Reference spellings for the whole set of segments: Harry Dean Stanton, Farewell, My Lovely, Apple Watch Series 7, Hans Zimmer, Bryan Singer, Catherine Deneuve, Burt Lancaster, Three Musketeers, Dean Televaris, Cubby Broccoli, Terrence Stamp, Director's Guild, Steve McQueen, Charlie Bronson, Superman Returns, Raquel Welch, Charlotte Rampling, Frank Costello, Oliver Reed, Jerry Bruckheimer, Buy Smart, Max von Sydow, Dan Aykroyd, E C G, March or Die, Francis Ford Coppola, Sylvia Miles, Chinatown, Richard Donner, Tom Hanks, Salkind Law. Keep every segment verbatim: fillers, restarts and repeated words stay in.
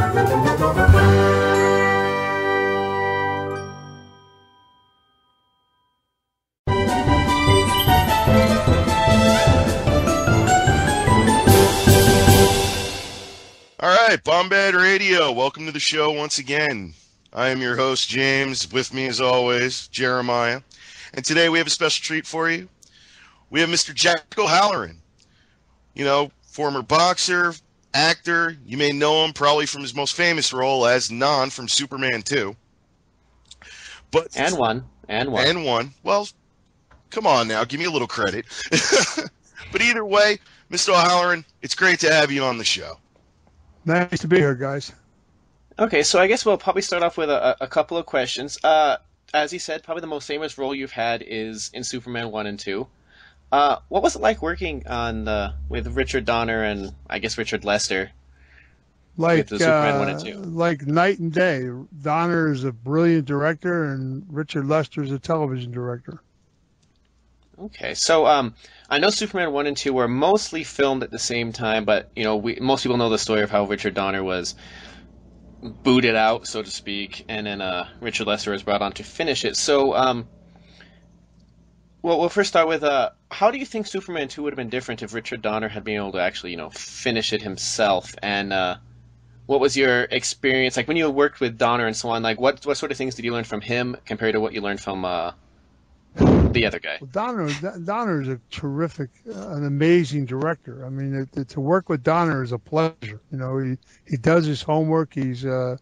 Alright, Bombad Radio, welcome to the show once again. I am your host, James, with me as always, Jeremiah. And today we have a special treat for you. We have Mister Jack O'Halloran. You know, former boxer, actor. You may know him probably from his most famous role as Nan from Superman two. But and one. And one. And one. Well, come on now. Give me a little credit. But either way, Mister O'Halloran, it's great to have you on the show. Nice to be here, guys. Okay, so I guess we'll probably start off with a, a couple of questions. Uh, as he said, probably the most famous role you've had is in Superman one and two. Uh, what was it like working on the with Richard Donner and I guess Richard Lester? Like the Superman uh, one and two? Like night and day. Donner is a brilliant director, and Richard Lester is a television director. Okay, so um, I know Superman one and two were mostly filmed at the same time, but you know, we, most people know the story of how Richard Donner was booted out, so to speak, and then uh, Richard Lester was brought on to finish it. So, um, well, we'll first start with, uh, how do you think Superman two would have been different if Richard Donner had been able to actually, you know, finish it himself? And uh, what was your experience, like when you worked with Donner and so on, like what, what sort of things did you learn from him compared to what you learned from uh, the other guy? Well, Donner, Donner is a terrific, uh, an amazing director. I mean, it, it, to work with Donner is a pleasure. You know, he, he does his homework. He's uh,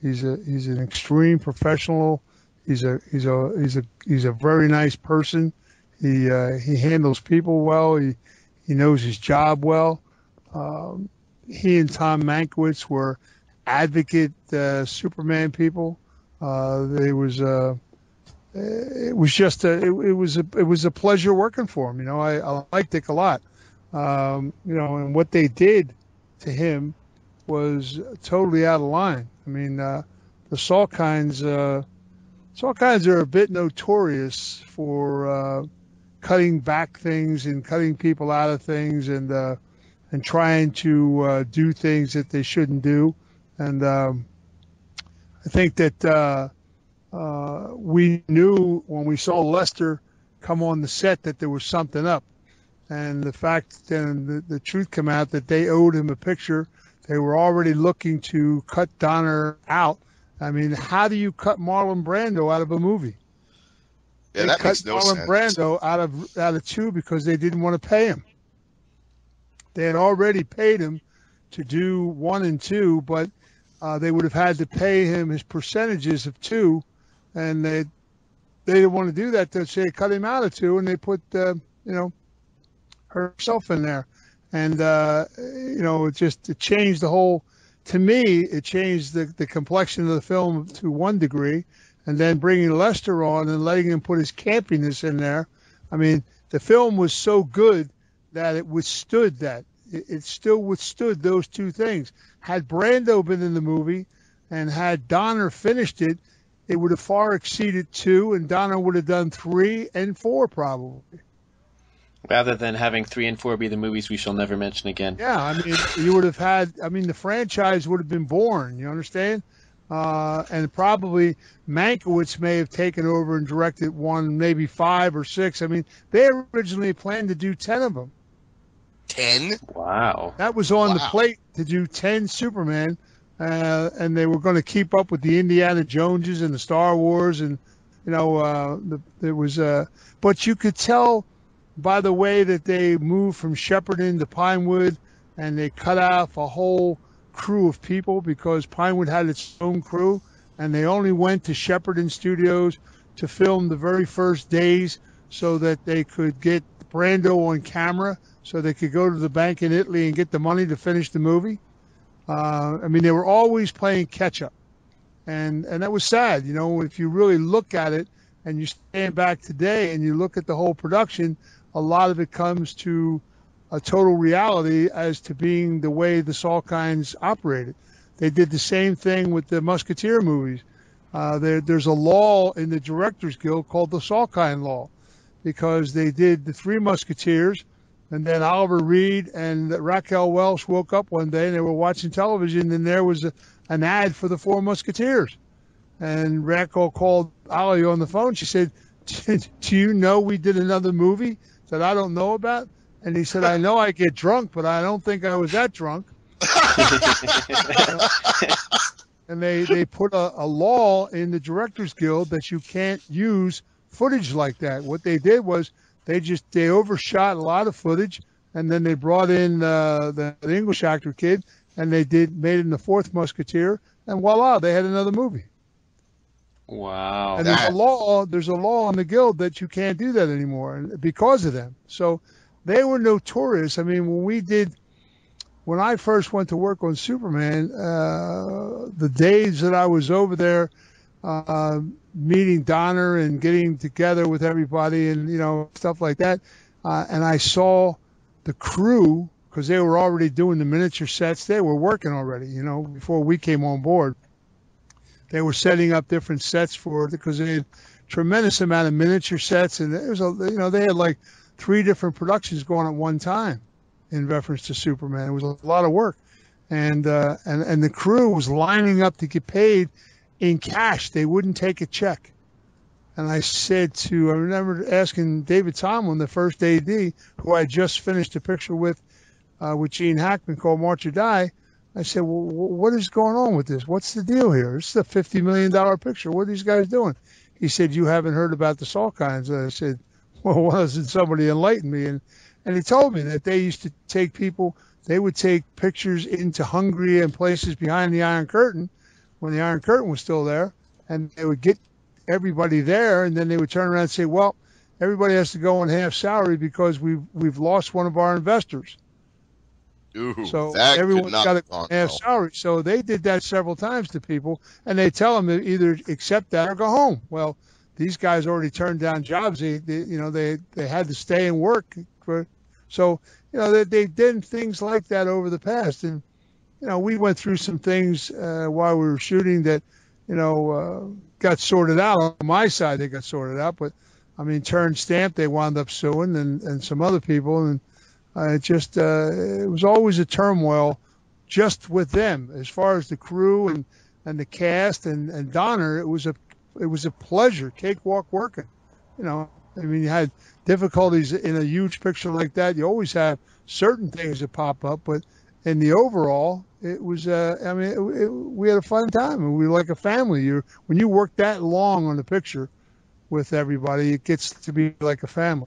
he's a he's an extreme professional. He's a he's a he's a he's a very nice person. He uh, he handles people well. He he knows his job well. Um, he and Tom Mankiewicz were advocate uh, Superman people. Uh, they was. Uh, It was just a it, it was a it was a pleasure working for him. You know, I, I liked Dick a lot. Um, you know, and what they did to him was totally out of line. I mean, uh, the Salkinds uh, Salkinds are a bit notorious for uh, cutting back things and cutting people out of things and uh, and trying to uh, do things that they shouldn't do. And um, I think that. Uh, Uh, we knew when we saw Lester come on the set that there was something up, and the fact then the, the truth came out that they owed him a picture. They were already looking to cut Donner out. I mean, how do you cut Marlon Brando out of a movie? Yeah, they that cut makes no Marlon sense. Brando out of out of two because they didn't want to pay him. They had already paid him to do one and two, but uh, they would have had to pay him his percentages of two. And they they didn't want to do that. So they cut him out of two, and they put uh, you know herself in there, and uh, you know it just it changed the whole. To me, it changed the the complexion of the film to one degree, and then bringing Lester on and letting him put his campiness in there. I mean, the film was so good that it withstood that. It, it still withstood those two things. Had Brando been in the movie, and had Donner finished it. It would have far exceeded two, and Donner would have done three and four probably. Rather than having three and four be the movies we shall never mention again. Yeah, I mean, you would have had, I mean, the franchise would have been born, you understand? Uh, and probably Mankiewicz may have taken over and directed one, maybe five or six. I mean, they originally planned to do ten of them. Ten? Wow. That was on wow. the plate to do ten Superman. Uh, and they were going to keep up with the Indiana Joneses and the Star Wars, and you know, uh, the, there was. Uh, but you could tell by the way that they moved from Shepperton to Pinewood, and they cut off a whole crew of people because Pinewood had its own crew, and they only went to Shepperton Studios to film the very first days so that they could get Brando on camera, so they could go to the bank in Italy and get the money to finish the movie. Uh, I mean, they were always playing catch-up, and and that was sad. You know, if you really look at it and you stand back today and you look at the whole production, a lot of it comes to a total reality as to being the way the Salkinds operated. They did the same thing with the Musketeer movies. Uh, there, there's a law in the Director's Guild called the Salkind Law because they did the Three Musketeers, And then Oliver Reed and Raquel Welch woke up one day and they were watching television, and there was a, an ad for the Four Musketeers. And Raquel called Ollie on the phone. She said, do you know we did another movie that I don't know about? And he said, I know I get drunk, but I don't think I was that drunk. And they, they put a, a law in the Director's Guild that you can't use footage like that. What they did was they just they overshot a lot of footage, and then they brought in uh, the, the English actor kid, and they did made him the Fourth Musketeer, and voila, they had another movie. Wow! And there's a law there's a law in the Guild that you can't do that anymore because of them. So they were notorious. I mean, when we did. When I first went to work on Superman, uh, the days that I was over there uh, meeting Donner and getting together with everybody and, you know, stuff like that, uh, and I saw the crew, because they were already doing the miniature sets. They were working already, you know, before we came on board. They were setting up different sets for it because they had a tremendous amount of miniature sets. And it was, a, you know, they had like three different productions going at one time. In reference to Superman, it was a lot of work, and uh, and and the crew was lining up to get paid in cash. They wouldn't take a check. And I said to, I remember asking David Tomlin, the first A D, who I just finished a picture with, uh, with Gene Hackman called March or Die. I said, well, what is going on with this? What's the deal here? This is a fifty million dollar picture. What are these guys doing? He said, you haven't heard about the Salkinds. I said, well, why doesn't somebody enlighten me? And And he told me that they used to take people, they would take pictures into Hungary and places behind the Iron Curtain when the Iron Curtain was still there. And they would get everybody there, and then they would turn around and say, well, everybody has to go on half salary because we've, we've lost one of our investors. Ooh, so everyone's got to go on half salary. So they did that several times to people, and they tell them to either accept that or go home. Well, these guys already turned down jobs. They, they you know, they, they had to stay and work. For, so, you know, they, they did things like that over the past. And, you know, we went through some things uh, while we were shooting that, you know, uh, got sorted out. On my side, they got sorted out. But, I mean, Terrence Stamp, they wound up suing, and, and some other people. And uh, it just, uh, it was always a turmoil just with them. As far as the crew and, and the cast and, and Donner, it was a, it was a pleasure, cakewalk working, you know. I mean, you had difficulties in a huge picture like that. You always have certain things that pop up, but in the overall, it was, uh, I mean, it, it, we had a fun time, and we were like a family. You're, when you work that long on a picture with everybody, it gets to be like a family.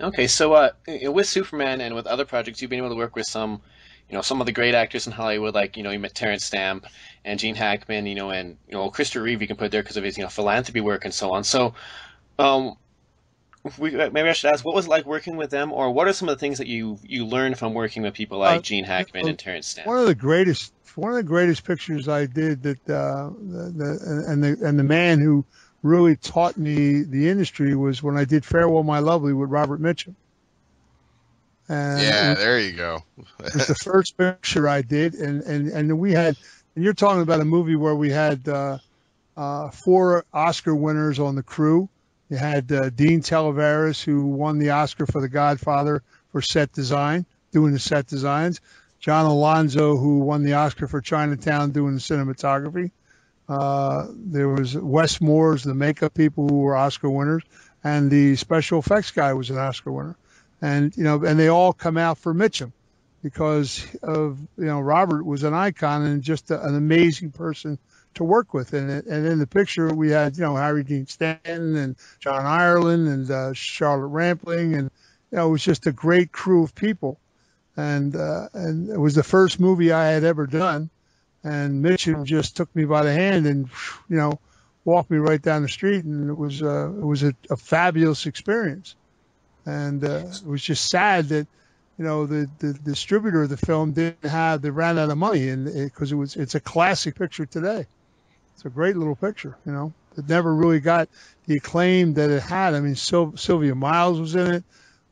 Okay, so uh, with Superman and with other projects, you've been able to work with some, you know, some of the great actors in Hollywood, like, you know, you met Terrence Stamp and Gene Hackman, you know, and, you know, Christopher Reeve you can put there because of his, you know, philanthropy work and so on. So, um... We, maybe I should ask, what was it like working with them, or what are some of the things that you you learned from working with people like uh, Gene Hackman uh, and Terrence Stamp? One of the greatest, one of the greatest pictures I did that, uh, the, the, and the and the man who really taught me the industry was when I did Farewell, My Lovely with Robert Mitchum. And yeah, it, there you go. It's the first picture I did, and and and we had, and you're talking about a movie where we had uh, uh, four Oscar winners on the crew. You had uh, Dean Televaris, who won the Oscar for The Godfather for set design, doing the set designs. John Alonzo, who won the Oscar for Chinatown, doing the cinematography. Uh, there was Wes Moores, the makeup people, who were Oscar winners, and the special effects guy was an Oscar winner. And you know, and they all come out for Mitchum because of you know Robert was an icon and just a, an amazing person to work with. And, and in the picture we had, you know, Harry Dean Stanton and John Ireland and uh, Charlotte Rampling. And, you know, it was just a great crew of people. And, uh, and it was the first movie I had ever done. And Mitchum just took me by the hand and, you know, walked me right down the street. And it was, uh, it was a, a fabulous experience. And uh, it was just sad that, you know, the, the distributor of the film didn't have, they ran out of money, and because it, it was, it's a classic picture today. It's a great little picture, you know. It never really got the acclaim that it had. I mean, Syl Sylvia Miles was in it.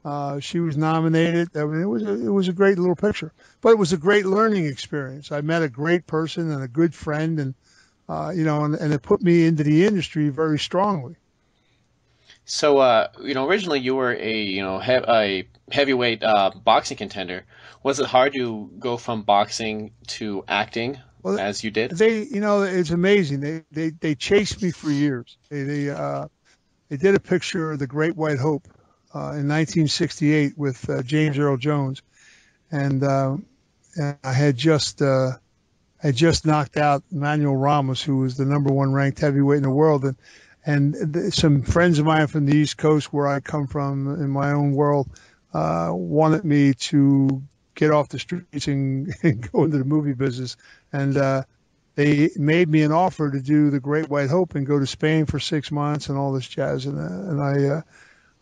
Uh, she was nominated. I mean, it was, a, it was a great little picture. But it was a great learning experience. I met a great person and a good friend, and, uh, you know, and, and it put me into the industry very strongly. So, uh, you know, originally you were a, you know, he a heavyweight uh, boxing contender. Was it hard to go from boxing to acting well, as you did? They, you know, it's amazing. They, they, they chased me for years. They, they, uh, they did a picture of The Great White Hope uh, in nineteen sixty-eight with uh, James Earl Jones, and, uh, and I had just, uh, I had just knocked out Manuel Ramos, who was the number one ranked heavyweight in the world, and. And some friends of mine from the East Coast, where I come from in my own world, uh, wanted me to get off the streets and, and go into the movie business. And uh, they made me an offer to do The Great White Hope and go to Spain for six months and all this jazz. And, uh, and I, uh,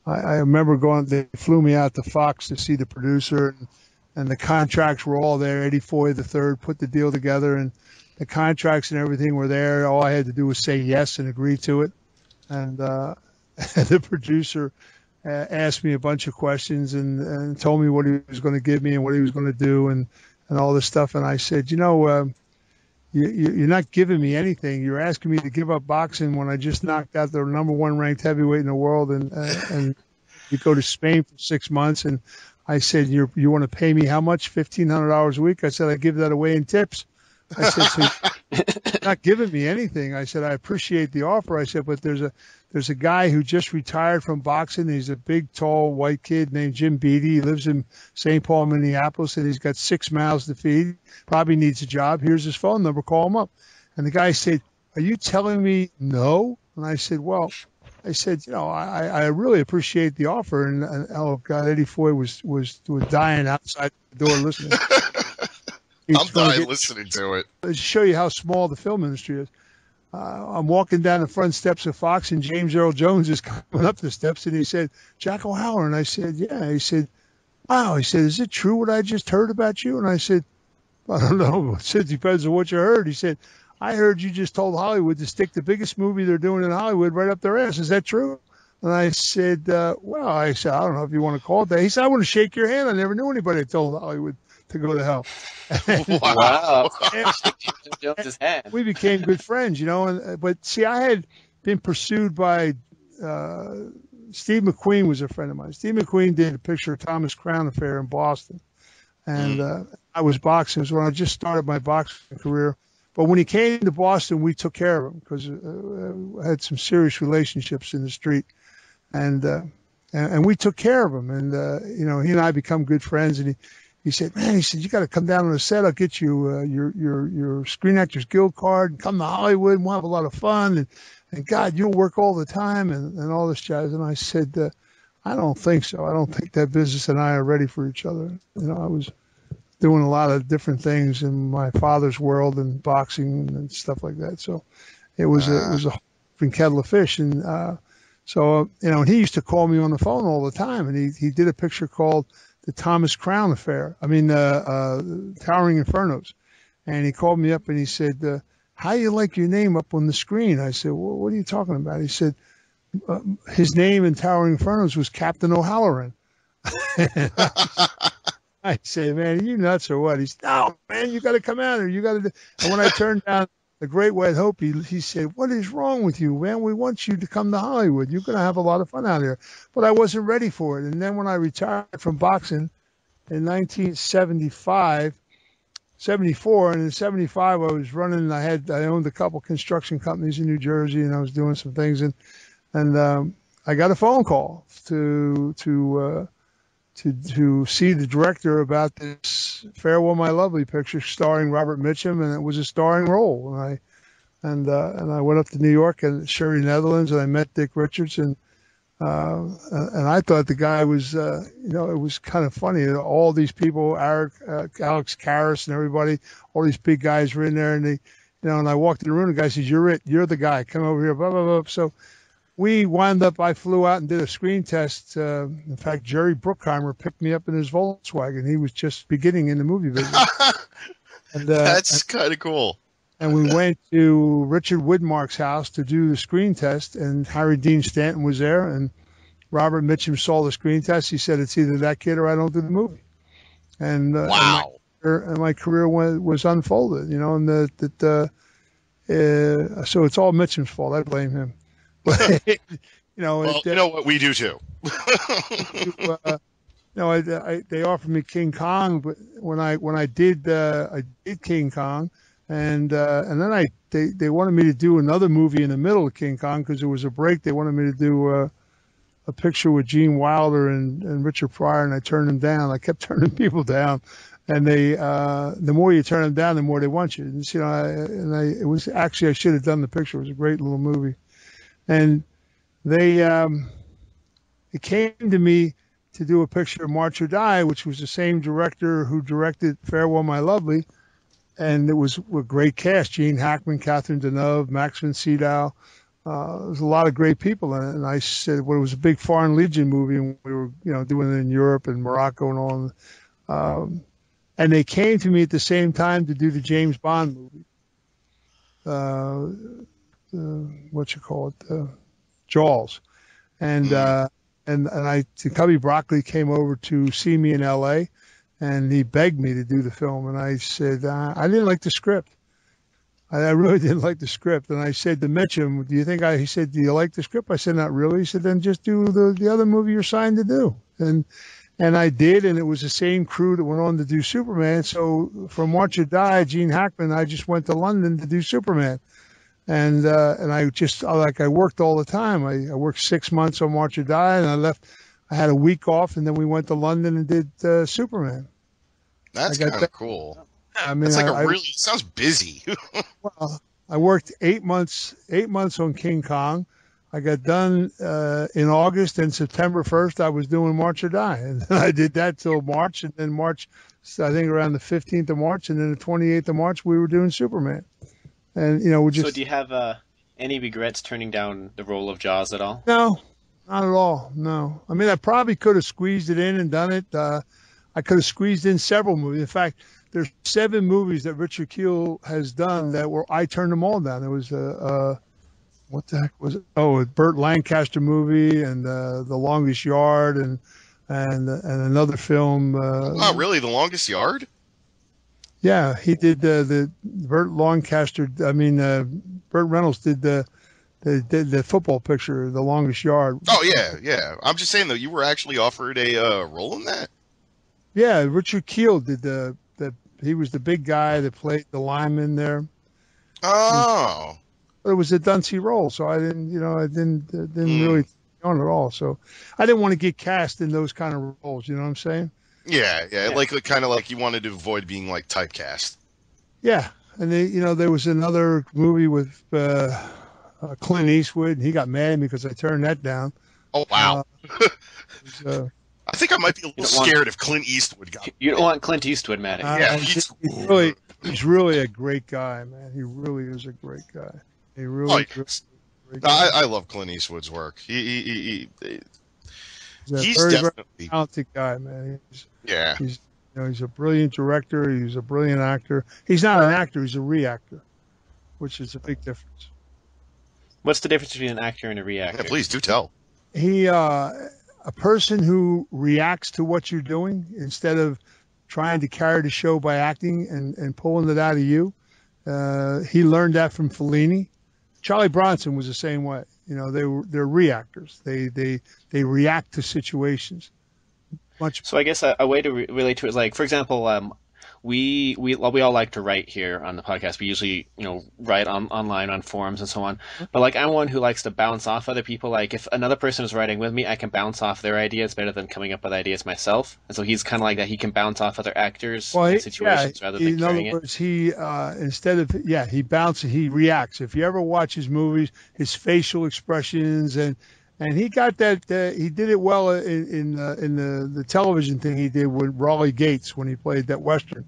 I I remember going, they flew me out to Fox to see the producer, and, and the contracts were all there. Eddie Foy the third put the deal together, and the contracts and everything were there. All I had to do was say yes and agree to it. And uh, the producer uh, asked me a bunch of questions and, and told me what he was going to give me and what he was going to do and, and all this stuff. And I said, you know, um, you, you're not giving me anything. You're asking me to give up boxing when I just knocked out the number one ranked heavyweight in the world. And, uh, and you go to Spain for six months. And I said, you're, you want to pay me how much? fifteen hundred dollars a week? I said, I give that away in tips. I said, so not giving me anything. I said, I appreciate the offer. I said, but there's a there's a guy who just retired from boxing. He's a big, tall, white kid named Jim Beatty. He lives in Saint Paul, Minneapolis, and he's got six mouths to feed. Probably needs a job. Here's his phone number. Call him up. And the guy said, are you telling me no? And I said, well, I said, you know, I, I really appreciate the offer. And, and oh, God, Eddie Foy was, was, was dying outside the door listening. I'm dying listening to it. To show you how small the film industry is. Uh, I'm walking down the front steps of Fox, and James Earl Jones is coming up the steps, and he said, Jack O'Halloran. I said, yeah. He said, wow. He said, is it true what I just heard about you? And I said, I don't know. It said, depends on what you heard. He said, I heard you just told Hollywood to stick the biggest movie they're doing in Hollywood right up their ass. Is that true? And I said, uh, well, I said, I don't know if you want to call it that. He said, I want to shake your hand. I never knew anybody that told Hollywood to go to hell. Wow. And we became good friends, you know. And, but, see, I had been pursued by uh, Steve McQueen was a friend of mine. Steve McQueen did a picture of Thomas Crown Affair in Boston. And mm. uh, I was boxing. It was when I just started my boxing career. But when he came to Boston, we took care of him because uh, I had some serious relationships in the street. And, uh, and, and we took care of him. And, uh, you know, he and I become good friends. And he He said, man, he said, you got to come down on the set. I'll get you uh, your, your, your Screen Actors Guild card and come to Hollywood and we'll have a lot of fun. And, and God, you'll work all the time and, and all this jazz. And I said, uh, I don't think so. I don't think that business and I are ready for each other. You know, I was doing a lot of different things in my father's world and boxing and stuff like that. So it was uh. a, it was a kettle of fish. And uh, so, you know, and he used to call me on the phone all the time. And he, he did a picture called The Thomas Crown Affair, I mean, uh, uh, Towering Infernos. And he called me up and he said, uh, how do you like your name up on the screen? I said, well, what are you talking about? He said, uh, his name in Towering Infernos was Captain O'Halloran. I said, man, are you nuts or what? He said, no, man, you got to come out here. You got to. And when I turned down The Great White Hope, he, he said, what is wrong with you, man? We want you to come to Hollywood. You're going to have a lot of fun out here. But I wasn't ready for it. And then when I retired from boxing in nineteen seventy-five, seventy-four, and in seventy-five, I was running, I had, I owned a couple construction companies in New Jersey, and I was doing some things. And, and, um, I got a phone call to, to, uh, to, to see the director about this Farewell, My Lovely picture starring Robert Mitchum, and it was a starring role. And I, and, uh, and I went up to New York and Sherry Netherlands, and I met Dick Richards, and, uh, and I thought the guy was, uh, you know, it was kind of funny. All these people, Eric, uh, Alex Karras and everybody, all these big guys were in there, and they, you know, and I walked in the room, and the guy says, you're it, you're the guy, come over here, blah, blah, blah. So, we wound up, I flew out and did a screen test. Uh, in fact, Jerry Bruckheimer picked me up in his Volkswagen. He was just beginning in the movie business. And, uh, that's kind of cool. And we went to Richard Widmark's house to do the screen test, and Harry Dean Stanton was there, and Robert Mitchum saw the screen test. He said, it's either that kid or I don't do the movie. And, uh, wow. and, my, career, and my career went, was unfolded, you know, and the, the, uh, uh, so it's all Mitchum's fault. I blame him. But, you you know, well, it, you know what we do too. you, uh, no, I, I, they offered me King Kong, but when I when I did uh, I did King Kong, and uh, and then I they, they wanted me to do another movie in the middle of King Kong because there was a break. They wanted me to do uh, a picture with Gene Wilder and, and Richard Pryor, and I turned them down. I kept turning people down, and they uh, the more you turn them down, the more they want you. And you know, I, and I it was actually I should have done the picture. It was a great little movie, and they um, it came to me to do a picture of March or Die, which was the same director who directed Farewell, My Lovely. And it was a great cast, Gene Hackman, Catherine Deneuve, Max von Sydow. Uh, there was a lot of great people in it. And I said, well, it was a big Foreign Legion movie, and we were, you know, doing it in Europe and Morocco and all. Um, and they came to me at the same time to do the James Bond movie. Uh, uh, what you call it? Uh, Jaws. And, uh, And, and I, Cubby Broccoli came over to see me in L A, and he begged me to do the film. And I said, uh, I didn't like the script. I, I really didn't like the script. And I said to Mitchum, do you think I, he said, do you like the script? I said, not really. He said, then just do the, the other movie you're signed to do. And, and I did. And it was the same crew that went on to do Superman. So from March or Die, Gene Hackman, I just went to London to do Superman. And uh, and I just like I worked all the time. I, I worked six months on March or Die, and I left. I had a week off, and then we went to London and did uh, Superman. That's kind of that. cool. I mean, it's like I, a really I, sounds busy. Well, I worked eight months. Eight months on King Kong. I got done uh, in August, and September first, I was doing March or Die, and I did that till March, and then March. So I think around the fifteenth of March, and then the twenty-eighth of March, we were doing Superman. And, you know, we just, so do you have uh, any regrets turning down the role of Jaws at all? No, not at all. No. I mean, I probably could have squeezed it in and done it. Uh, I could have squeezed in several movies. In fact, there's seven movies that Richard Kiel has done that were I turned them all down. It was, uh, uh, what the heck was it? Oh, a Burt Lancaster movie and uh, The Longest Yard and and and another film. Uh, oh, really? The Longest Yard? Yeah, he did uh, the Burt Lancaster. I mean, uh, Burt Reynolds did the, the the football picture, The Longest Yard. Oh yeah, yeah. I'm just saying though, you were actually offered a uh, role in that. Yeah, Richard Kiel did the the. He was the big guy that played the lineman there. Oh. It was a Duncey role, so I didn't, you know, I didn't uh, didn't mm. really on at all. So I didn't want to get cast in those kind of roles. You know what I'm saying? Yeah, yeah, yeah, like kind of like you wanted to avoid being like typecast. Yeah, and they, you know, there was another movie with uh, uh, Clint Eastwood, and he got mad at me because I turned that down. Oh wow! Uh, was, uh, I think I might be a little scared want, if Clint Eastwood got. You don't mad. want Clint Eastwood mad at you. Uh, yeah, he's, he's really, he's really a great guy, man. He really is a great guy. He really. Oh, yeah. great, great guy. I, I love Clint Eastwood's work. He, he, he, he, he he's, he's very, definitely very talented guy, man. He's, Yeah, he's, you know, he's a brilliant director. He's a brilliant actor. He's not an actor. He's a reactor, which is a big difference. What's the difference between an actor and a reactor? Yeah, please do tell. He, uh, a person who reacts to what you're doing instead of trying to carry the show by acting and, and pulling it out of you. Uh, he learned that from Fellini. Charlie Bronson was the same way. You know, they were they're reactors. They they they react to situations. Much. So I guess a, a way to re relate to it is like, for example, um, we we we all like to write here on the podcast. We usually, you know, write on online on forums and so on. But like, I'm one who likes to bounce off other people. Like if another person is writing with me, I can bounce off their ideas better than coming up with ideas myself. And so he's kind of like that. He can bounce off other actors well, he, and situations yeah, rather than in other words, it. he uh, instead of yeah, he bounces, he reacts. If you ever watch his movies, his facial expressions and. And he got that. Uh, he did it well in in, uh, in the the television thing he did with Raleigh Gates when he played that western,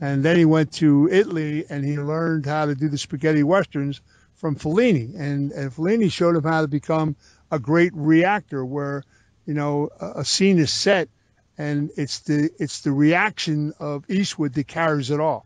and then he went to Italy and he learned how to do the spaghetti westerns from Fellini, and and Fellini showed him how to become a great reactor, where, you know, a, a scene is set, and it's the it's the reaction of Eastwood that carries it off.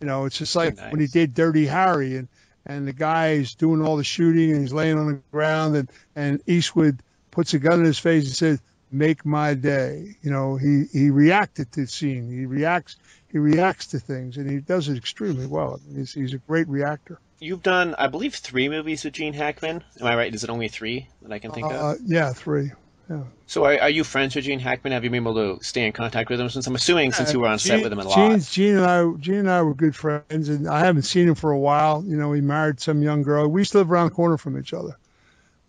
You know, it's just like nice. when he did Dirty Harry and. And the guy is doing all the shooting, and he's laying on the ground, and, and Eastwood puts a gun in his face and says, "Make my day." You know, he he reacted to the scene. He reacts. he reacts to things, and he does it extremely well. I mean, he's, he's a great reactor. You've done, I believe, three movies with Gene Hackman. Am I right? Is it only three that I can think uh, of? Yeah, three. Yeah. So are, are you friends with Gene Hackman? Have you been able to stay in contact with him since, I'm assuming, since you were on Gene, set with him a lot? Gene, Gene, and I, Gene and I were good friends, and I haven't seen him for a while. You know, he married some young girl. We used to live around the corner from each other.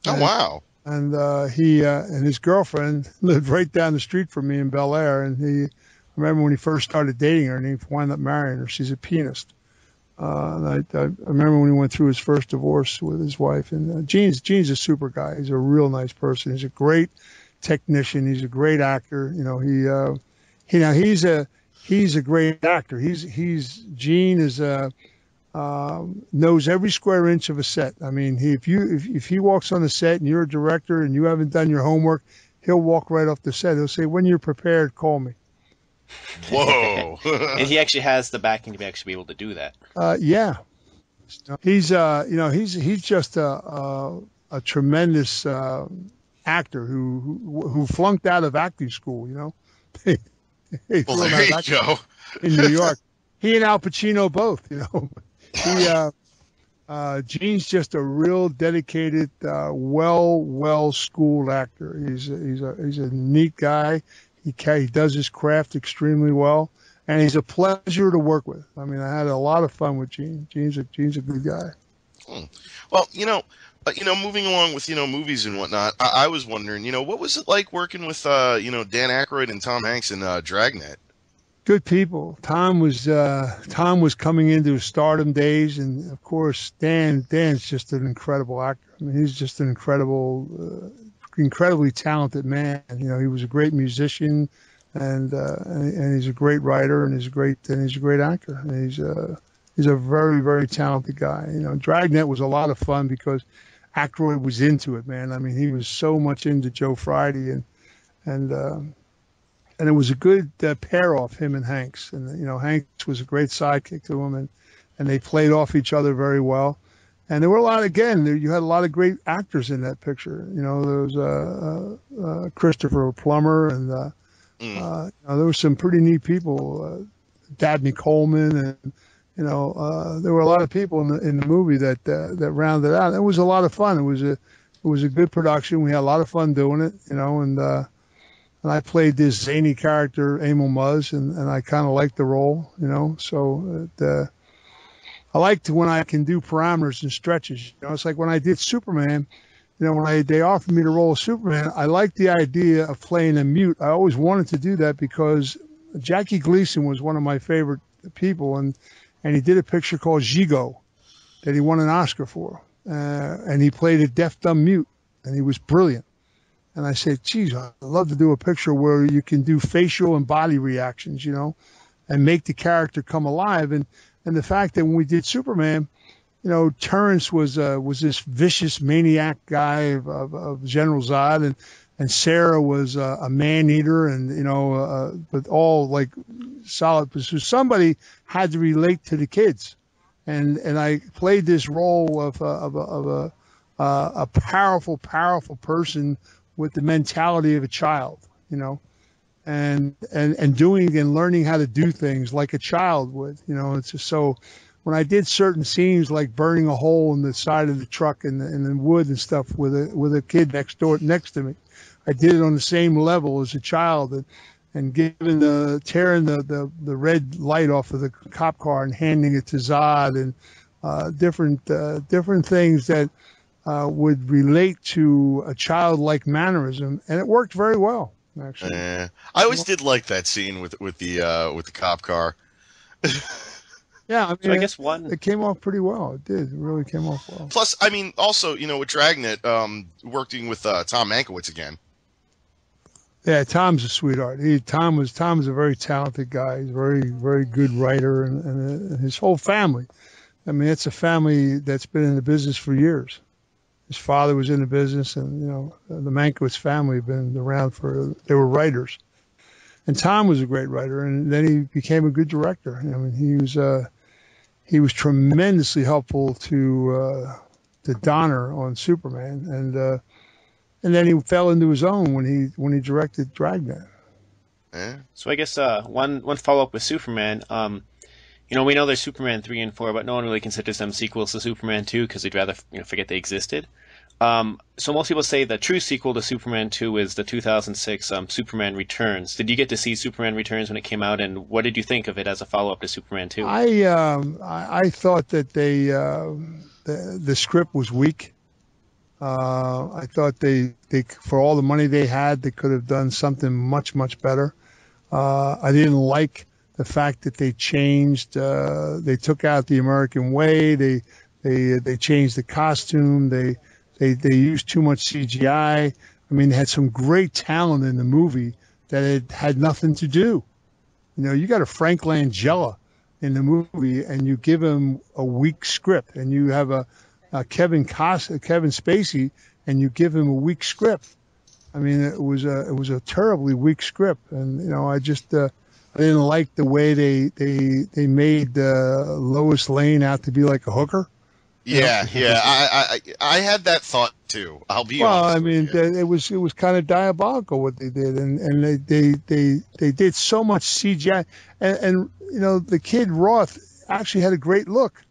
Oh, and, wow. And uh, he uh, and his girlfriend lived right down the street from me in Bel Air. And he, I remember when he first started dating her, and he wound up marrying her. She's a pianist. Uh, and I, I remember when he went through his first divorce with his wife. And uh, Gene's, Gene's a super guy. He's a real nice person. He's a great technician. He's a great actor. You know, he, uh, he now he's a he's a great actor. He's he's Gene is a uh, knows every square inch of a set. I mean, he, if you if if he walks on the set and you're a director and you haven't done your homework, he'll walk right off the set. He'll say, "When you're prepared, call me." Whoa. And he actually has the backing to actually be able to do that. Uh, yeah. He's, uh, you know, he's, he's just a, a, a tremendous uh, actor who, who, who flunked out of acting school, you know. Well, there you go. In New York. He and Al Pacino both, you know. He, uh, uh, Gene's just a real dedicated, uh, well, well-schooled actor. He's, he's, a, he's a neat guy. He, he does his craft extremely well, and he's a pleasure to work with. I mean, I had a lot of fun with Gene. Gene's a, Gene's a good guy. Hmm. Well, you know, uh, you know, moving along with, you know, movies and whatnot, I, I was wondering, you know, what was it like working with, uh, you know, Dan Aykroyd and Tom Hanks in uh, Dragnet? Good people. Tom was uh, Tom was coming into his stardom days, and of course, Dan Dan's just an incredible actor. I mean, he's just an incredible. Uh, incredibly talented man. You know, he was a great musician, and uh, and, and he's a great writer, and he's a great and he's a great actor. And he's uh, he's a very very talented guy. You know, Dragnet was a lot of fun because Aykroyd was into it, man. I mean, he was so much into Joe Friday, and and uh, and it was a good uh, pair off him and Hanks. And you know, Hanks was a great sidekick to him, and and they played off each other very well. And there were a lot, again, there, you had a lot of great actors in that picture. You know, there was uh, uh, uh, Christopher Plummer, and uh, mm. uh, you know, there were some pretty neat people, uh, Dabney Coleman, and, you know, uh, there were a lot of people in the, in the movie that uh, that rounded out. It was a lot of fun. It was a it was a good production. We had a lot of fun doing it, you know, and, uh, and I played this zany character, Emil Muzz, and, and I kind of liked the role, you know, so it, uh, I liked when I can do parameters and stretches. You know, it's like when I did Superman, you know, when I, they offered me the role of Superman, I liked the idea of playing a mute. I always wanted to do that because Jackie Gleason was one of my favorite people, and, and he did a picture called Gigo that he won an Oscar for. Uh, and he played a deaf, dumb mute, and he was brilliant. And I said, geez, I'd love to do a picture where you can do facial and body reactions, you know, and make the character come alive. And And the fact that when we did Superman, you know, Terrence was uh, was this vicious maniac guy of, of, of General Zod, and and Sarah was uh, a man eater, and you know, uh, but all like solid. So somebody had to relate to the kids, and and I played this role of a, of a of a, uh, a powerful, powerful person with the mentality of a child, you know. And, and and doing and learning how to do things like a child would, you know. It's just so when I did certain scenes like burning a hole in the side of the truck and and the wood and stuff with a with a kid next door next to me, I did it on the same level as a child, and and giving the tearing the the, the red light off of the cop car and handing it to Zod, and uh, different uh, different things that uh, would relate to a childlike mannerism, and it worked very well. Actually, eh, I always did like that scene with with the uh, with the cop car. Yeah, I mean, so I guess one it came off pretty well. It did, it really came off well. Plus, I mean, also, you know, with Dragnet, um, working with uh, Tom Mankiewicz again. Yeah, Tom's a sweetheart. He Tom was Tom's a very talented guy. He's a very very good writer, and, and uh, his whole family. I mean, it's a family that's been in the business for years. His father was in the business, and, you know, the Mankiewicz family had been around for, they were writers. And Tom was a great writer, and then he became a good director. I mean, he was, uh, he was tremendously helpful to, uh, to Donner on Superman. And, uh, and then he fell into his own when he, when he directed Dragnet. Eh? So I guess uh, one one follow up with Superman. Um, you know, we know there's Superman three and four, but no one really considers them sequels to Superman two because they'd rather you know, forget they existed. Um, so most people say the true sequel to Superman two is the two thousand six um, Superman Returns. Did you get to see Superman Returns when it came out, and what did you think of it as a follow-up to Superman two? I um, I, I thought that they uh, the, the script was weak. Uh, I thought they, they, for all the money they had, they could have done something much, much better. Uh, I didn't like the fact that they changed. Uh, they took out the American way. They they they changed the costume. They They they used too much C G I. I mean, they had some great talent in the movie that it had nothing to do. You know, you got a Frank Langella in the movie, and you give him a weak script, and you have a, a Kevin Cos Kevin Spacey, and you give him a weak script. I mean, it was a it was a terribly weak script, and you know, I just uh, I didn't like the way they they they made uh, Lois Lane out to be like a hooker. Yeah, yeah, I, I I had that thought too. I'll be well, honest. Well, I mean, they, it was it was kind of diabolical what they did, and and they they they, they did so much C G I, and, and you know the kid Roth actually had a great look,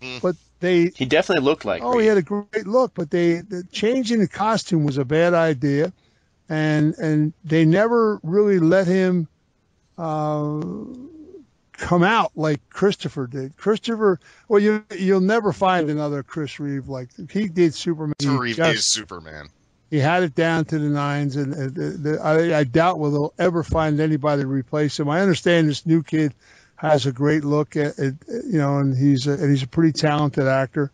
mm. but they he definitely looked like oh me. he had a great look, but they the changing the costume was a bad idea, and and they never really let him Uh, come out like Christopher did. Christopher, well, you you'll never find another Chris Reeve like he did Superman. Chris Reeve is Superman. He had it down to the nines, and uh, the, the, I, I doubt we will ever find anybody to replace him. I understand this new kid has a great look, at, at you know, and he's a, and he's a pretty talented actor,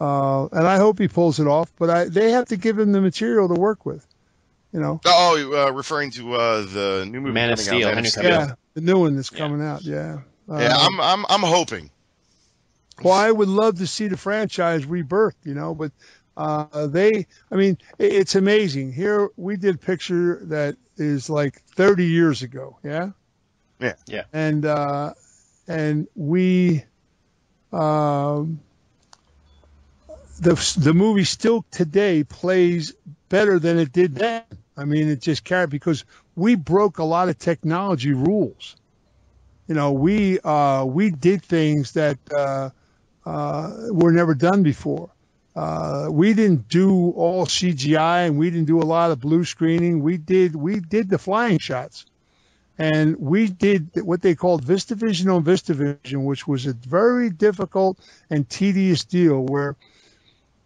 uh, and I hope he pulls it off. But I, they have to give him the material to work with, you know. Oh, uh, referring to uh, the new movie, Man of Steel. Yeah, the new one that's coming out. Yeah. Um, yeah, I'm I'm I'm hoping. Well, I would love to see the franchise rebirth, you know, but uh, they, I mean, it, it's amazing. Here we did a picture that is like thirty years ago, yeah? Yeah, yeah. And uh, and we, um, the the movie still today plays better than it did then. I mean, it just carried because we broke a lot of technology rules. You know, we uh, we did things that uh, uh, were never done before. Uh, we didn't do all C G I, and we didn't do a lot of blue screening. We did we did the flying shots, and we did what they called VistaVision on VistaVision, which was a very difficult and tedious deal where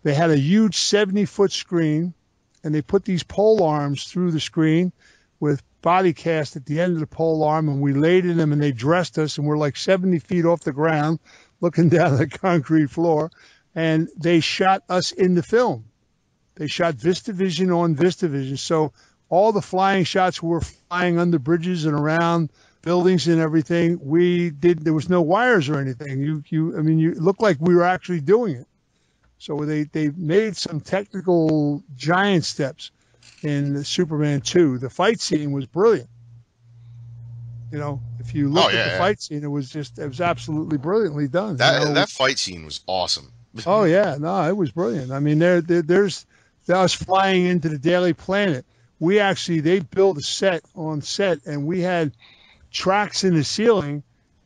they had a huge seventy foot screen, and they put these pole arms through the screen with body cast at the end of the pole arm, and we laid in them, and they dressed us, and we're like seventy feet off the ground looking down at the concrete floor, and they shot us in the film. They shot VistaVision on VistaVision, so all the flying shots were flying under bridges and around buildings and everything. We did, there was no wires or anything. You, you, I mean, you looked like we were actually doing it. So they, they made some technical giant steps in Superman two. The fight scene was brilliant. You know, if you look oh, yeah, at the yeah. fight scene, it was just, it was absolutely brilliantly done. That, you know, that was, fight scene was awesome. Oh yeah, no, it was brilliant. I mean, there, there there's, that was flying into the Daily Planet. We actually, they built a set on set, and we had tracks in the ceiling,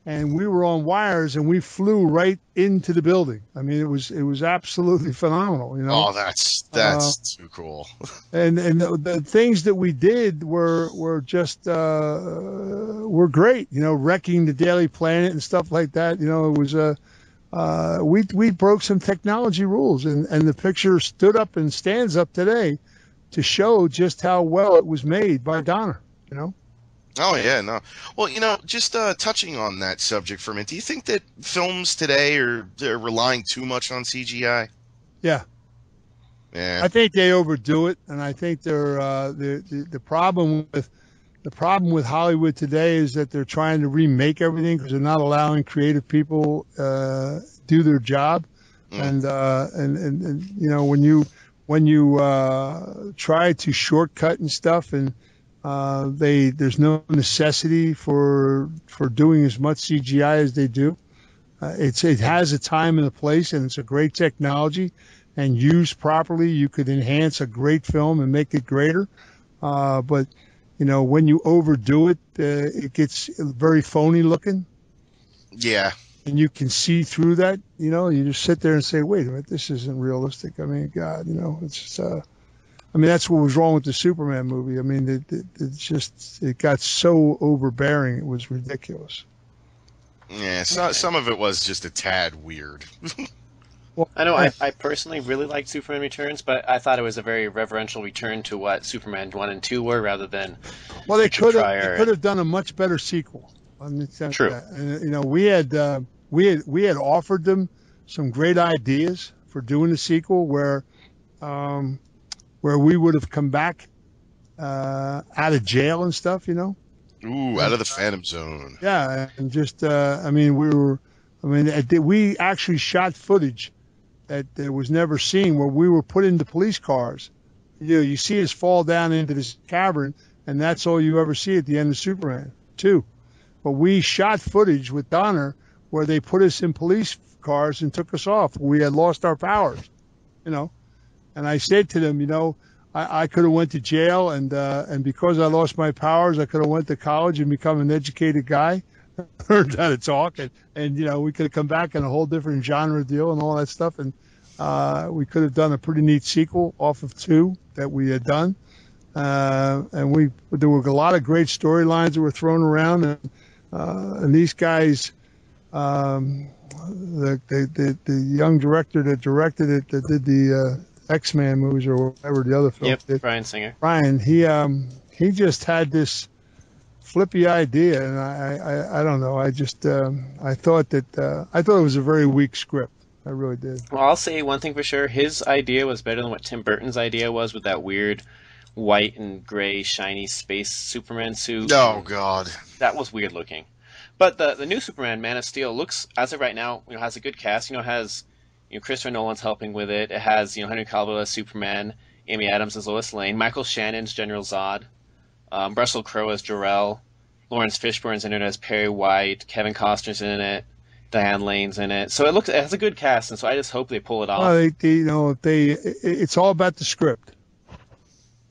and we were on wires, and we flew right into the building. I mean, it was it was absolutely phenomenal, you know. Oh, that's that's uh, too cool. and and the, the things that we did were were just uh, were great, you know, wrecking the Daily Planet and stuff like that. You know, it was a uh, uh, we we broke some technology rules, and and the picture stood up and stands up today to show just how well it was made by Donner, you know. Oh, yeah, no. Well, you know, just uh, touching on that subject for a minute, do you think that films today are they're relying too much on C G I? Yeah. Yeah. I think they overdo it, and I think they're, uh, they're, the, the problem with the problem with Hollywood today is that they're trying to remake everything because they're not allowing creative people uh, do their job. Mm. And, uh, and, and, and, you know, when you, when you uh, try to shortcut and stuff and – Uh, they there's no necessity for for doing as much C G I as they do. Uh, it's it has a time and a place, and it's a great technology, and used properly, you could enhance a great film and make it greater. Uh, but you know, when you overdo it, uh, it gets very phony looking. Yeah. And you can see through that, you know, you just sit there and say, wait a minute, this isn't realistic. I mean, God, you know, it's just, uh, I mean, that's what was wrong with the Superman movie. I mean, it, it, it just, it got so overbearing. It was ridiculous. Yeah, so, some of it was just a tad weird. Well, I know I, I personally really liked Superman Returns, but I thought it was a very reverential return to what Superman one and two were rather than... Well, they could have, they could have done a much better sequel. True. That. You know, we had... Uh, We had, we had offered them some great ideas for doing a sequel where um, where we would have come back uh, out of jail and stuff, you know? Ooh, out of the Phantom Zone. Yeah, and just, uh, I mean, we were, I mean, we actually shot footage that, that was never seen where we were put into police cars. You know, you see us fall down into this cavern, and that's all you ever see at the end of Superman two. But we shot footage with Donner where they put us in police cars and took us off. We had lost our powers, you know. And I said to them, you know, I, I could have went to jail, and uh, and because I lost my powers, I could have went to college and become an educated guy, learned how to talk, and, and, you know, we could have come back in a whole different genre deal and all that stuff. And uh, we could have done a pretty neat sequel off of two that we had done. Uh, and we there were a lot of great storylines that were thrown around, and, uh, and these guys... Um, the, the, the, the young director that directed it, that did the uh, X-Men movies or whatever the other film yep, did. Bryan Singer. Bryan, he um, he just had this flippy idea, and I, I, I don't know. I just um, I thought that uh, I thought it was a very weak script. I really did. Well, I'll say one thing for sure: his idea was better than what Tim Burton's idea was with that weird white and gray shiny space Superman suit. Oh God, that was weird looking. But the the new Superman, Man of Steel, looks, as of right now, you know, has a good cast. You know, has, you know, Christopher Nolan's helping with it. It has, you know, Henry Cavill as Superman, Amy Adams as Lois Lane, Michael Shannon's General Zod, um, Russell Crowe as Jor-El, Lawrence Fishburne's in it as Perry White, Kevin Costner's in it, Diane Lane's in it. So it looks, it has a good cast, and so I just hope they pull it off. Well, they, they, you know, they it, it's all about the script.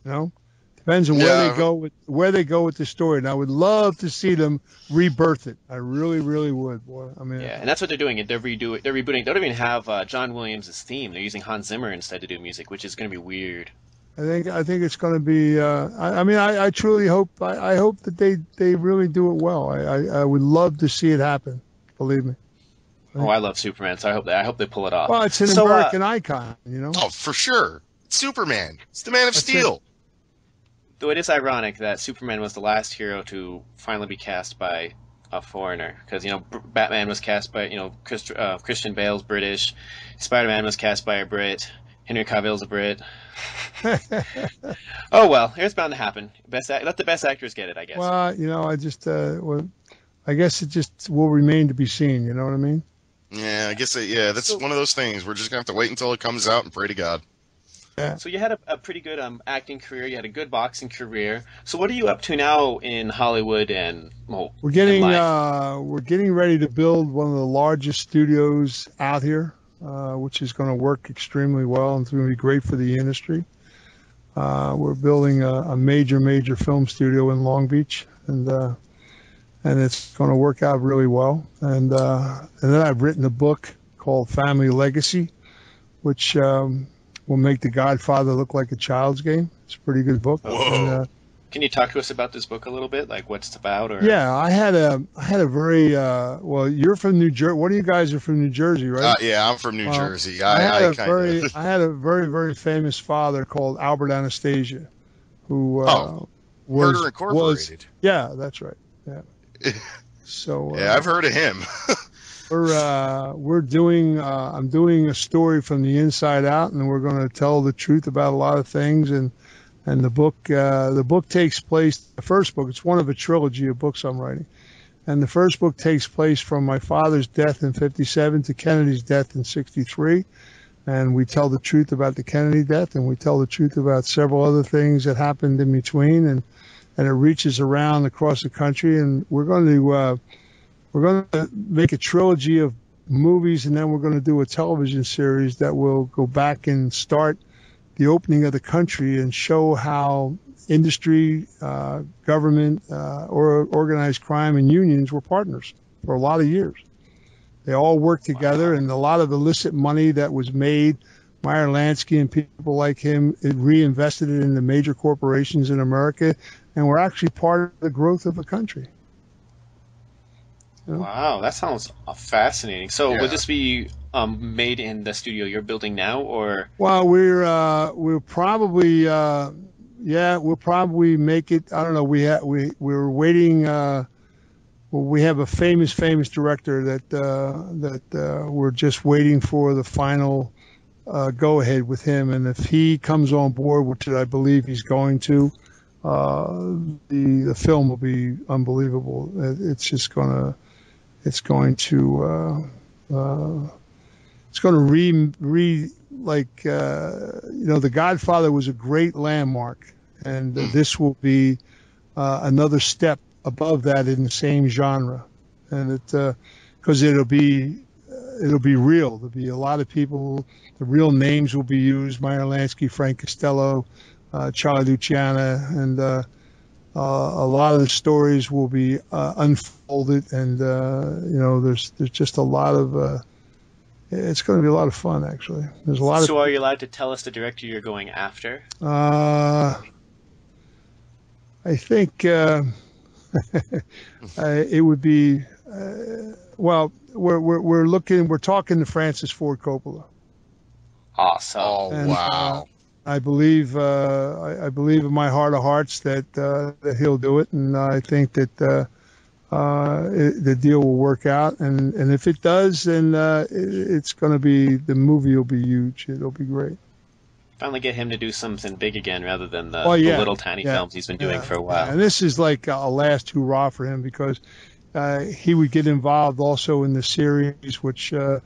You know. Depends on where yeah. they go with where they go with the story, and I would love to see them rebirth it. I really, really would. Boy, I mean, yeah, and that's what they're doing. They're redo They're rebooting. They don't even have uh, John Williams' theme. They're using Hans Zimmer instead to do music, which is going to be weird. I think. I think it's going to be. Uh, I, I mean, I, I truly hope. I, I hope that they they really do it well. I, I I would love to see it happen. Believe me. Oh, I love Superman, so I hope that I hope they pull it off. Well, it's an so, American uh, icon, you know. Oh, for sure. It's Superman. It's the Man of that's Steel. It. Though it is ironic that Superman was the last hero to finally be cast by a foreigner, because, you know, B Batman was cast by, you know, Christ uh, Christian Bale's British, Spider-Man was cast by a Brit, Henry Cavill's a Brit. Oh well, it's bound to happen. Best act let the best actors get it, I guess. Well, you know, I just, uh, well, I guess it just will remain to be seen. You know what I mean? Yeah, I guess. It, yeah, that's so, one of those things. We're just gonna have to wait until it comes out and pray to God. Yeah. So you had a, a pretty good um, acting career. You had a good boxing career. So what are you up to now in Hollywood? And well, we're getting uh, we're getting ready to build one of the largest studios out here, uh, which is going to work extremely well, and it's going to be great for the industry. Uh, we're building a, a major, major film studio in Long Beach, and uh, and it's going to work out really well. And uh, and then I've written a book called Family Legacy, which um, will make The Godfather look like a child's game. It's a pretty good book. And, uh, can you talk to us about this book a little bit? Like, what's it about? Or yeah, I had a, I had a very uh, well. You're from New Jersey. What do you guys are from New Jersey, right? Uh, yeah, I'm from New uh, Jersey. I, I had I a very, I had a very, very famous father called Albert Anastasia, who uh, oh, was Murder Incorporated. Was, yeah, that's right. Yeah. So yeah, uh, I've heard of him. We're uh, we're doing uh, I'm doing a story from the inside out, and we're going to tell the truth about a lot of things. And and the book uh, the book takes place. The first book, it's one of a trilogy of books I'm writing, and the first book takes place from my father's death in fifty-seven to Kennedy's death in sixty-three, and we tell the truth about the Kennedy death, and we tell the truth about several other things that happened in between, and and it reaches around across the country, and we're going to. Uh, We're going to make a trilogy of movies, and then we're going to do a television series that will go back and start the opening of the country and show how industry, uh, government, uh, or organized crime and unions were partners for a lot of years. They all worked together, and a lot of illicit money that was made, Meyer Lansky and people like him, it reinvested it in the major corporations in America, and were actually part of the growth of the country. You know? Wow, that sounds fascinating. So yeah. Would this be um, made in the studio you're building now, or? Well, we're uh, we're probably uh, yeah, we'll probably make it. I don't know. We ha we we're waiting. Uh, We have a famous, famous director that uh, that uh, we're just waiting for the final uh, go-ahead with him. And if he comes on board, which I believe he's going to, uh, the the film will be unbelievable. It's just gonna, it's going to, uh, uh, it's going to re re like uh, you know, The Godfather was a great landmark, and uh, this will be uh, another step above that in the same genre. And it, because uh, it'll be, it'll be real. There'll be a lot of people, the real names will be used, Meyer Lansky, Frank Costello, uh, Charlie Luciana, and uh, uh, a lot of the stories will be uh, unfolded. And, uh, you know, there's, there's just a lot of, uh, it's going to be a lot of fun, actually. There's a lot of. So are you allowed to tell us the director you're going after? Uh, I think, uh, uh, it would be uh, well. We're, we're we're looking. We're talking to Francis Ford Coppola. Awesome! And, wow! Uh, I believe uh, I, I believe in my heart of hearts that uh, that he'll do it, and I think that uh, uh, it, the deal will work out. And and if it does, then uh, it, it's going to be the movie will be huge. It'll be great. Finally get him to do something big again rather than the, oh, yeah, the little tiny yeah, films he's been doing yeah, for a while. Yeah. And this is like a last hurrah for him, because uh, he would get involved also in the series, which uh,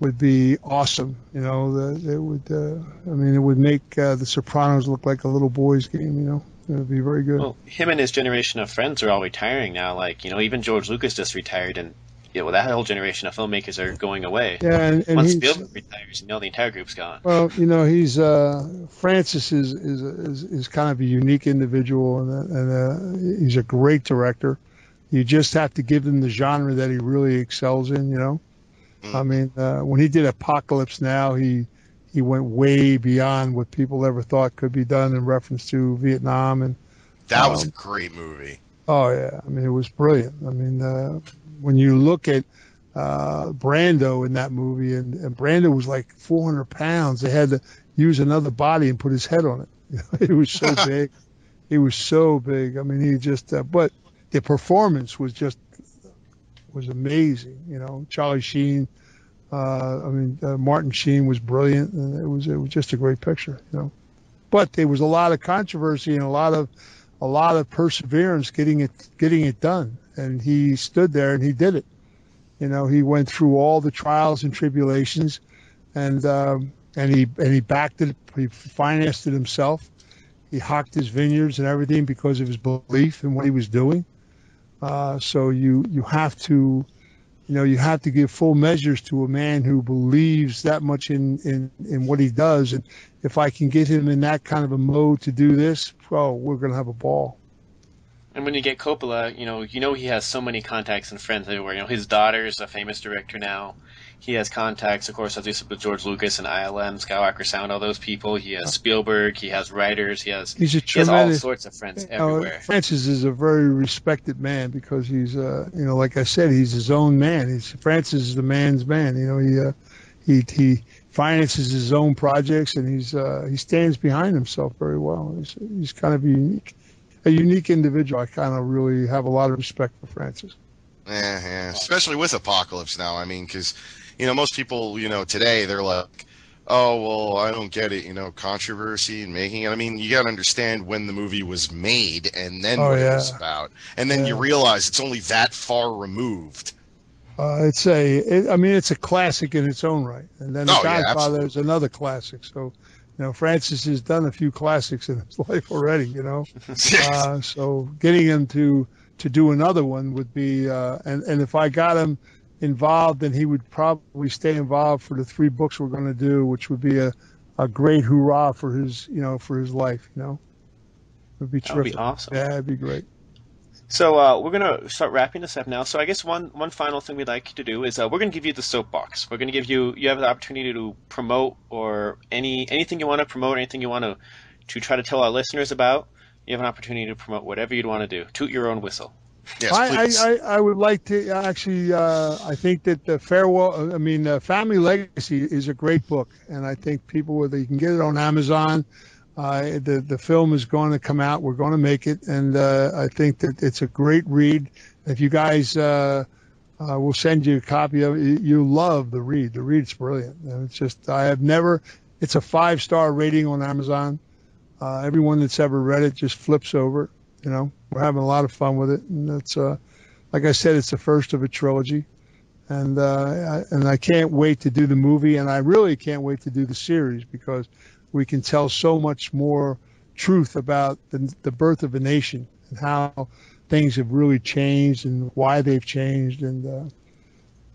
would be awesome. You know, the, it would, uh, I mean, it would make uh, The Sopranos look like a little boys game, you know. It would be very good. Well, him and his generation of friends are all retiring now. Like, you know, even George Lucas just retired, and yeah, well, that whole generation of filmmakers are going away. Yeah, and, and once Spielberg retires, you know, the entire group's gone. Well, you know, he's uh, Francis is is, is is kind of a unique individual, and, and uh, he's a great director. You just have to give him the genre that he really excels in. You know, mm. I mean, uh, when he did Apocalypse Now, he he went way beyond what people ever thought could be done in reference to Vietnam, and that um, was a great movie. Oh yeah, I mean, it was brilliant. I mean. Uh, When you look at uh, Brando in that movie, and, and Brando was like four hundred pounds. They had to use another body and put his head on it. It was so big. It was so big. I mean, he just, uh, but the performance was just, was amazing. You know, Charlie Sheen, uh, I mean, uh, Martin Sheen was brilliant. And it was, it was just a great picture, you know. But there was a lot of controversy and a lot of, a lot of perseverance getting it, getting it done. And he stood there and he did it. You know, he went through all the trials and tribulations, and um, and he and he backed it. He financed it himself. He hocked his vineyards and everything because of his belief in what he was doing. Uh, so you you have to, you know, you have to give full measures to a man who believes that much in in in what he does. And if I can get him in that kind of a mode to do this, well, we're gonna have a ball. And when you get Coppola, you know, you know he has so many contacts and friends everywhere. You know, his daughter's a famous director now. He has contacts, of course, as you said, with George Lucas and I L M, Skywalker Sound, all those people. He has Spielberg. He has writers. He has, he's a he has all sorts of friends everywhere. Uh, Francis is a very respected man because he's, uh, you know, like I said, he's his own man. He's, Francis is the man's man. You know, he uh, he he finances his own projects, and he's uh, he stands behind himself very well. He's, he's kind of unique. A unique individual. I kind of really have a lot of respect for Francis. Yeah, yeah. Especially with Apocalypse Now. I mean, because, you know, most people, you know, today they're like, oh, well, I don't get it, you know, controversy and making it. I mean, you got to understand when the movie was made and then oh, what yeah. it was about. And then yeah. you realize it's only that far removed. Uh, it's a, it, I mean, it's a classic in its own right. And then The oh, Godfather yeah, is another classic. So, you know, Francis has done a few classics in his life already, you know. Uh, so getting him to, to do another one would be, uh, and, and if I got him involved, then he would probably stay involved for the three books we're going to do, which would be a, a a great hurrah for his, you know, for his life. You know, it would be terrific. That'd be awesome. Yeah, it'd be great. So uh, we're gonna start wrapping this up now. So I guess one one final thing we'd like you to do is uh, we're gonna give you the soapbox. We're gonna give you you have the opportunity to promote or any anything you want to promote, anything you want to to try to tell our listeners about. You have an opportunity to promote whatever you'd want to do. Toot your own whistle. Yes, please. I, I, I would like to actually. Uh, I think that the farewell. I mean, uh, Family Legacy is a great book, and I think people they can get it on Amazon. Uh, the the film is going to come out. We're going to make it, and uh, I think that it's a great read. If you guys uh, uh, will send you a copy of it, you love the read. The read's brilliant. And it's just I have never. It's a five star rating on Amazon. Uh, everyone that's ever read it just flips over. You know, we're having a lot of fun with it, and that's uh, like I said, it's the first of a trilogy, and uh, I, and I can't wait to do the movie, and I really can't wait to do the series because we can tell so much more truth about the, the birth of a nation and how things have really changed and why they've changed, and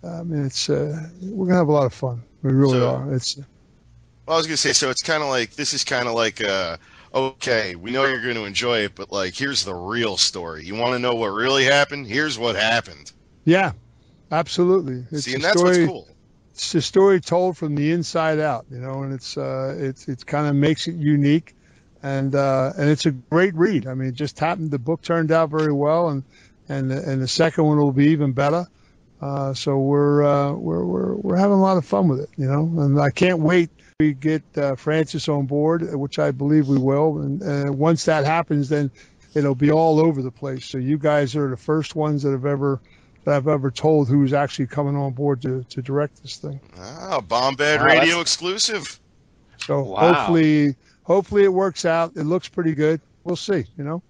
uh, I mean, it's uh, we're gonna have a lot of fun. We really so, are. It's. Well, I was gonna say, so it's kind of like this is kind of like. Uh, Okay, we know you're going to enjoy it, but like, here's the real story. You want to know what really happened? Here's what happened. Yeah, absolutely. It's See, and that's story, what's cool. It's a story told from the inside out, you know, and it's uh, it's it kind of makes it unique, and uh, and it's a great read. I mean, it just happened. The book turned out very well, and and and the second one will be even better. Uh, so we're uh, we're we're we're having a lot of fun with it, you know, and I can't wait. We get uh, Francis on board, which I believe we will. And uh, once that happens, then it'll be all over the place. So you guys are the first ones that have ever that I've ever told who's actually coming on board to, to direct this thing. Ah, Bombad wow, Radio that's... exclusive. So wow. hopefully, hopefully it works out. It looks pretty good. We'll see. You know.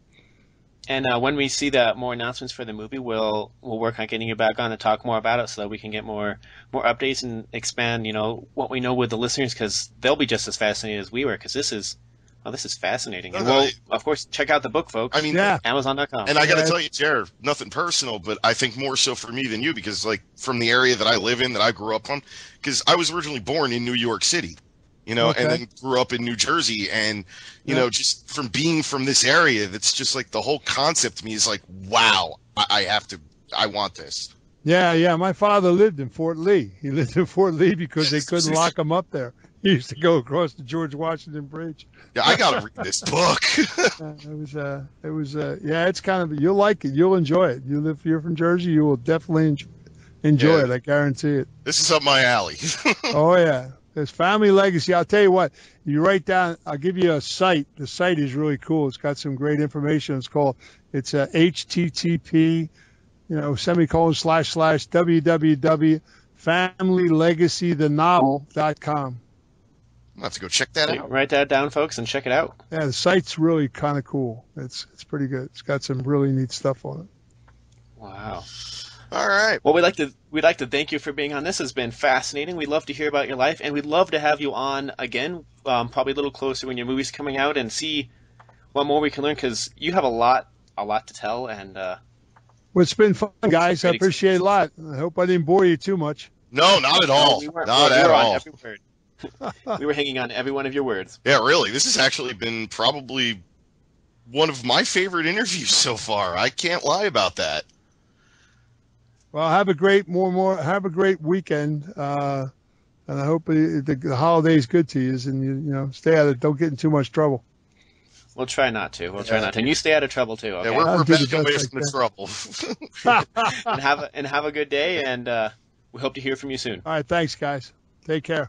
And uh, when we see the more announcements for the movie, we'll we'll work on getting you back on to talk more about it, so that we can get more. more updates and expand, you know, what we know with the listeners, because they'll be just as fascinated as we were, because this is, well, this is fascinating. And we'll, of course, check out the book, folks. I mean, yeah. Amazon dot com. And I got to tell you, Jared, nothing personal, but I think more so for me than you, because, like, from the area that I live in, that I grew up on, because I was originally born in New York City, you know, okay. and then grew up in New Jersey. And, you yeah. know, just from being from this area, that's just, like, the whole concept to me is like, wow, I, I have to, I want this. Yeah, yeah. My father lived in Fort Lee. He lived in Fort Lee because they couldn't lock him up there. He used to go across the George Washington Bridge. Yeah, I gotta read this book. uh, it was, uh, it was, uh, yeah. It's kind of you'll like it. You'll enjoy it. You live here from Jersey, you will definitely enjoy, enjoy yeah. it. I guarantee it. This is up my alley. Oh yeah, there's Family Legacy. I'll tell you what. You write down. I'll give you a site. The site is really cool. It's got some great information. It's called. It's uh, H T T P. You know, semicolon slash slash www dot family legacy the novel dot com. I'll have to go check that so out. Write that down, folks, and check it out. Yeah, the site's really kind of cool. It's it's pretty good. It's got some really neat stuff on it. Wow. All right. Well, we'd like to we'd like to thank you for being on. This has been fascinating. We'd love to hear about your life, and we'd love to have you on again, um, probably a little closer when your movie's coming out, and see what more we can learn, because you have a lot a lot to tell, and. Uh, Well, it's been fun, guys. I appreciate it a lot. I hope I didn't bore you too much. No, not at all. We not we at all. We were hanging on every one of your words. Yeah, really. This has actually been probably one of my favorite interviews so far. I can't lie about that. Well, have a great more more have a great weekend, uh, and I hope it, the, the holiday is good to you. And you, you know, stay out of don't get in too much trouble. We'll try not to. We'll yeah. try not to. And you stay out of trouble, too. Okay? Yeah, we're, we're back away from the trouble. and, have a, and have a good day, and uh, we hope to hear from you soon. All right. Thanks, guys. Take care.